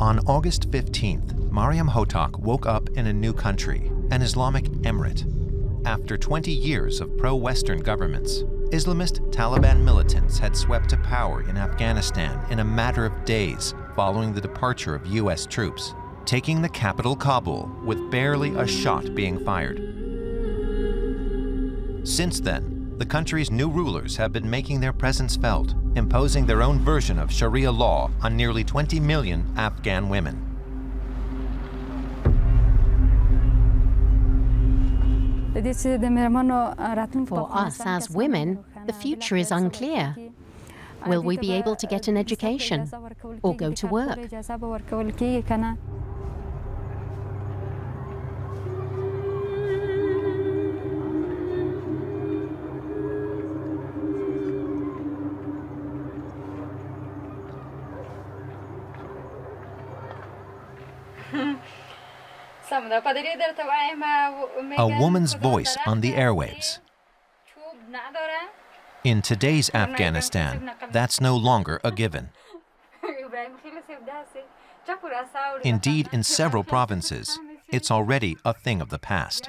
On August 15th, Maryam Hotak woke up in a new country, an Islamic emirate. After 20 years of pro-Western governments, Islamist Taliban militants had swept to power in Afghanistan in a matter of days following the departure of U.S. troops, taking the capital Kabul with barely a shot being fired. Since then, the country's new rulers have been making their presence felt, imposing their own version of Sharia law on nearly 20 million Afghan women. For us as women, the future is unclear. Will we be able to get an education or go to work? A woman's voice on the airwaves. In today's Afghanistan, that's no longer a given. Indeed, in several provinces, it's already a thing of the past.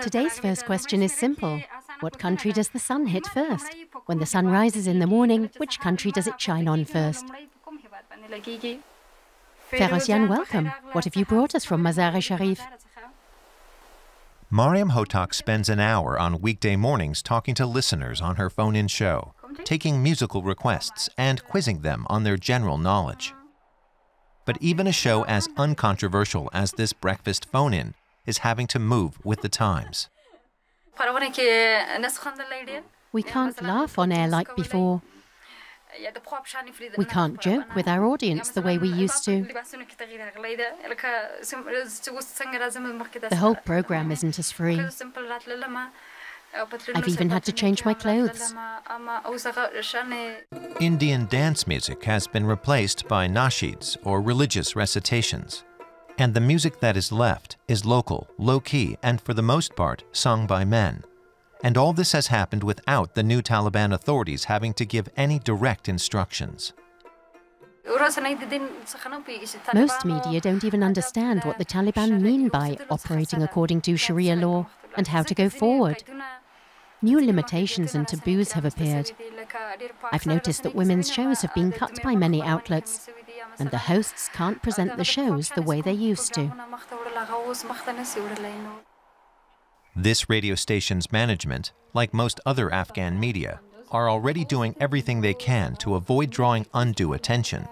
Today's first question is simple. What country does the sun hit first? When the sun rises in the morning, which country does it shine on first? Ferozyan, welcome. What have you brought us from Mazar-e-Sharif? Maryam Hotak spends an hour on weekday mornings talking to listeners on her phone-in show, taking musical requests and quizzing them on their general knowledge. But even a show as uncontroversial as this breakfast phone-in is having to move with the times. We can't laugh on air like before. We can't joke with our audience the way we used to. The whole program isn't as free. I've even had to change my clothes. Indian dance music has been replaced by nasheeds or religious recitations. And the music that is left is local, low-key, and for the most part, sung by men. And all this has happened without the new Taliban authorities having to give any direct instructions. Most media don't even understand what the Taliban mean by operating according to Sharia law and how to go forward. New limitations and taboos have appeared. I've noticed that women's shows have been cut by many outlets, and the hosts can't present the shows the way they used to. This radio station's management, like most other Afghan media, are already doing everything they can to avoid drawing undue attention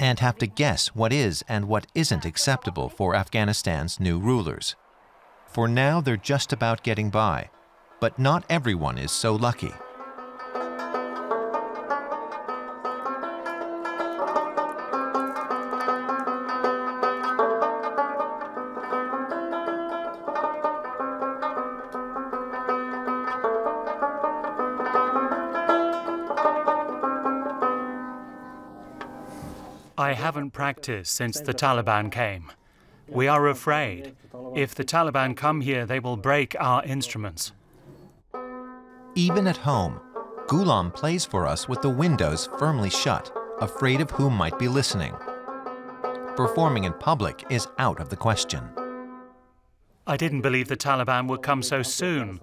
and have to guess what is and what isn't acceptable for Afghanistan's new rulers. For now, they're just about getting by, but not everyone is so lucky. I haven't practiced since the Taliban came. We are afraid. If the Taliban come here, they will break our instruments. Even at home, Ghulam plays for us with the windows firmly shut, afraid of who might be listening. Performing in public is out of the question. I didn't believe the Taliban would come so soon.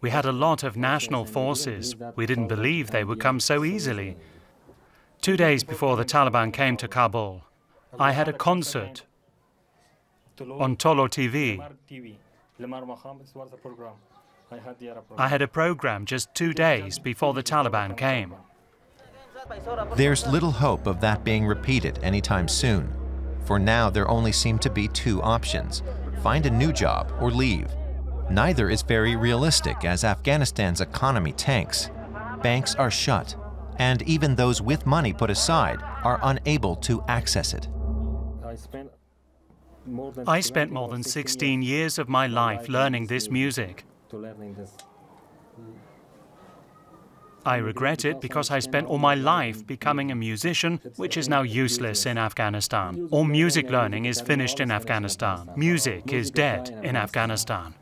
We had a lot of national forces. We didn't believe they would come so easily. 2 days before the Taliban came to Kabul, I had a concert on Tolo TV. I had a program just 2 days before the Taliban came. There's little hope of that being repeated anytime soon. For now, there only seem to be two options: find a new job or leave. Neither is very realistic as Afghanistan's economy tanks. Banks are shut, and even those with money put aside are unable to access it. I spent more than 16 years of my life learning this music. I regret it because I spent all my life becoming a musician, which is now useless in Afghanistan. All music learning is finished in Afghanistan. Music is dead in Afghanistan.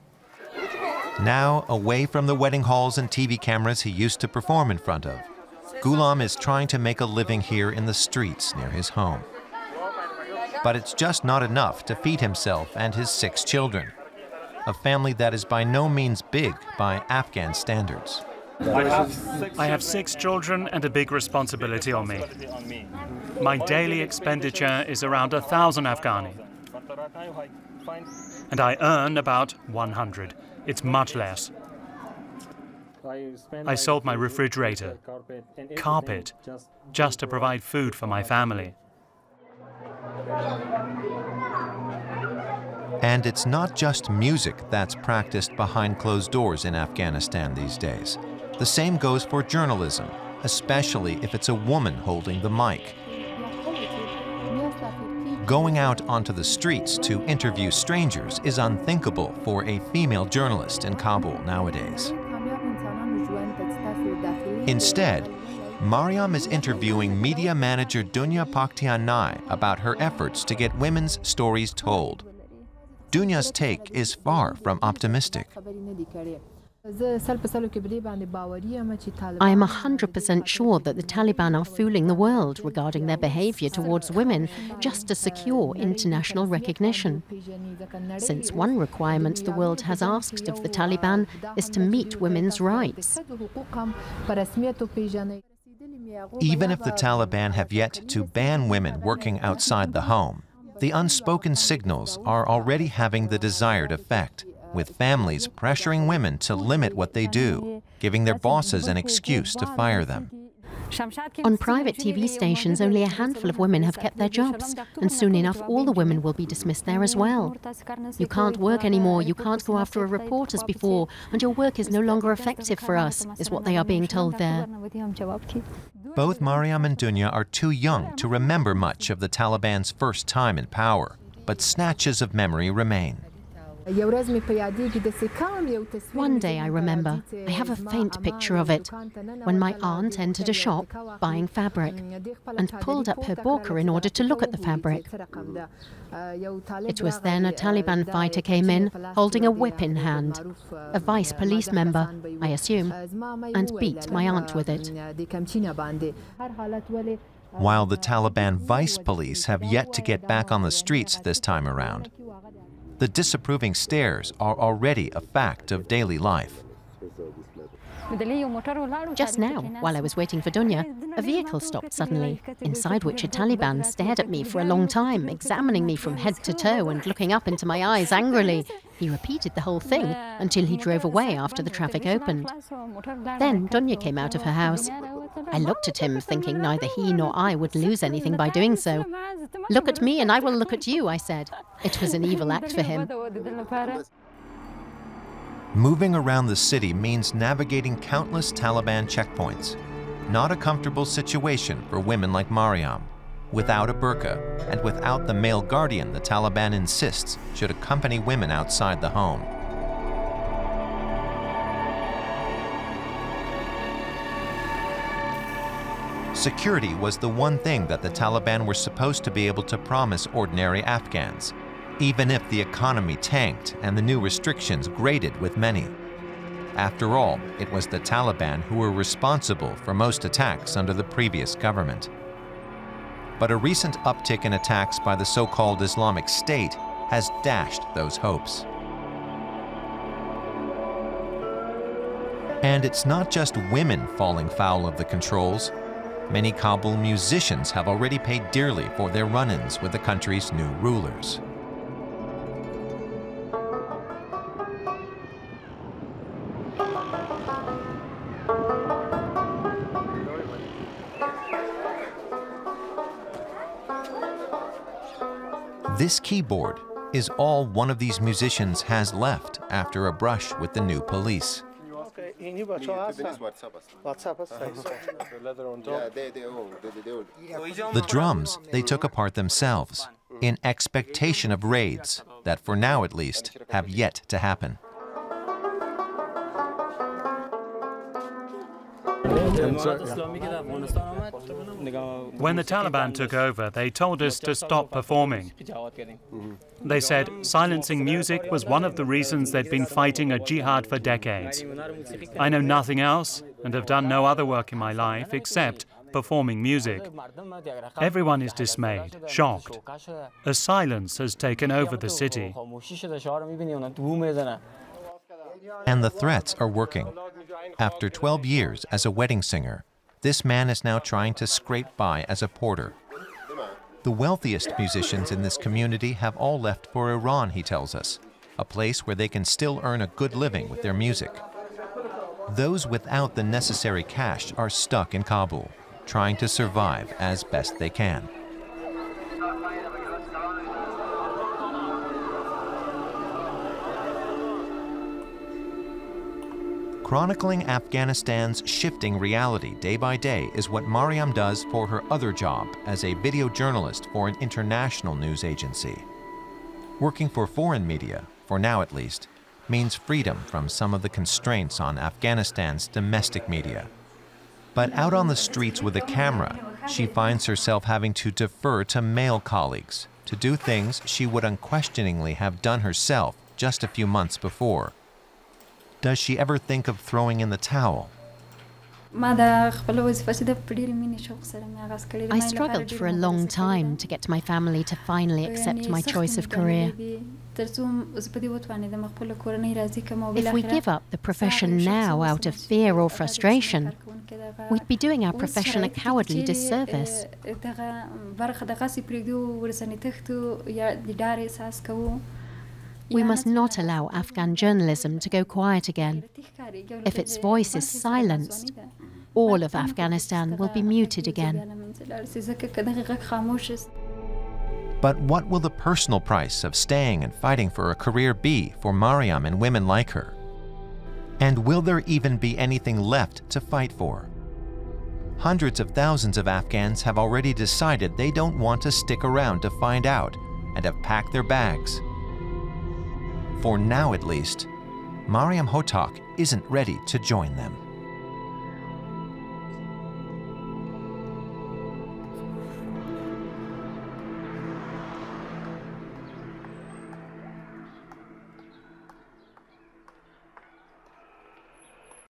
Now, away from the wedding halls and TV cameras he used to perform in front of, Ghulam is trying to make a living here in the streets near his home. But it's just not enough to feed himself and his 6 children, a family that is by no means big by Afghan standards. I have 6 children and a big responsibility on me. My daily expenditure is around 1,000 Afghani, and I earn about 100. It's much less. I sold my refrigerator, carpet, just to provide food for my family. And it's not just music that's practiced behind closed doors in Afghanistan these days. The same goes for journalism, especially if it's a woman holding the mic. Going out onto the streets to interview strangers is unthinkable for a female journalist in Kabul nowadays. Instead, Maryam is interviewing media manager Dunya Paktyanai about her efforts to get women's stories told. Dunya's take is far from optimistic. I am 100% sure that the Taliban are fooling the world regarding their behavior towards women just to secure international recognition, since one requirement the world has asked of the Taliban is to meet women's rights. Even if the Taliban have yet to ban women working outside the home, the unspoken signals are already having the desired effect, with families pressuring women to limit what they do, giving their bosses an excuse to fire them. On private TV stations, only a handful of women have kept their jobs, and soon enough all the women will be dismissed there as well. You can't work anymore, you can't go after a report as before, and your work is no longer effective for us, is what they are being told there. Both Maryam and Dunya are too young to remember much of the Taliban's first time in power, but snatches of memory remain. One day I remember, I have a faint picture of it, when my aunt entered a shop buying fabric and pulled up her burqa in order to look at the fabric. It was then a Taliban fighter came in, holding a whip in hand, a vice police member, I assume, and beat my aunt with it. While the Taliban vice police have yet to get back on the streets this time around, the disapproving stares are already a fact of daily life. Just now, while I was waiting for Dunya, a vehicle stopped suddenly, inside which a Taliban stared at me for a long time, examining me from head to toe and looking up into my eyes angrily. He repeated the whole thing until he drove away after the traffic opened. Then Dunya came out of her house. I looked at him, thinking neither he nor I would lose anything by doing so. "Look at me and I will look at you," I said. It was an evil act for him. Moving around the city means navigating countless Taliban checkpoints. Not a comfortable situation for women like Maryam, without a burqa and without the male guardian the Taliban insists should accompany women outside the home. Security was the one thing that the Taliban were supposed to be able to promise ordinary Afghans, even if the economy tanked and the new restrictions grated with many. After all, it was the Taliban who were responsible for most attacks under the previous government. But a recent uptick in attacks by the so-called Islamic State has dashed those hopes. And it's not just women falling foul of the controls. Many Kabul musicians have already paid dearly for their run-ins with the country's new rulers. This keyboard is all one of these musicians has left after a brush with the new police. The drums they took apart themselves, in expectation of raids that, for now at least, have yet to happen. When the Taliban took over, they told us to stop performing. They said silencing music was one of the reasons they'd been fighting a jihad for decades. I know nothing else and have done no other work in my life except performing music. Everyone is dismayed, shocked. A silence has taken over the city. And the threats are working. After 12 years as a wedding singer, this man is now trying to scrape by as a porter. The wealthiest musicians in this community have all left for Iran, he tells us, a place where they can still earn a good living with their music. Those without the necessary cash are stuck in Kabul, trying to survive as best they can. Chronicling Afghanistan's shifting reality day by day is what Maryam does for her other job as a video journalist for an international news agency. Working for foreign media, for now at least, means freedom from some of the constraints on Afghanistan's domestic media. But out on the streets with a camera, she finds herself having to defer to male colleagues to do things she would unquestioningly have done herself just a few months before. Does she ever think of throwing in the towel? I struggled for a long time to get my family to finally accept my choice of career. If we give up the profession now out of fear or frustration, we'd be doing our profession a cowardly disservice. We must not allow Afghan journalism to go quiet again. If its voice is silenced, all of Afghanistan will be muted again. But what will the personal price of staying and fighting for a career be for Maryam and women like her? And will there even be anything left to fight for? Hundreds of thousands of Afghans have already decided they don't want to stick around to find out and have packed their bags. For now, at least, Maryam Hotak isn't ready to join them.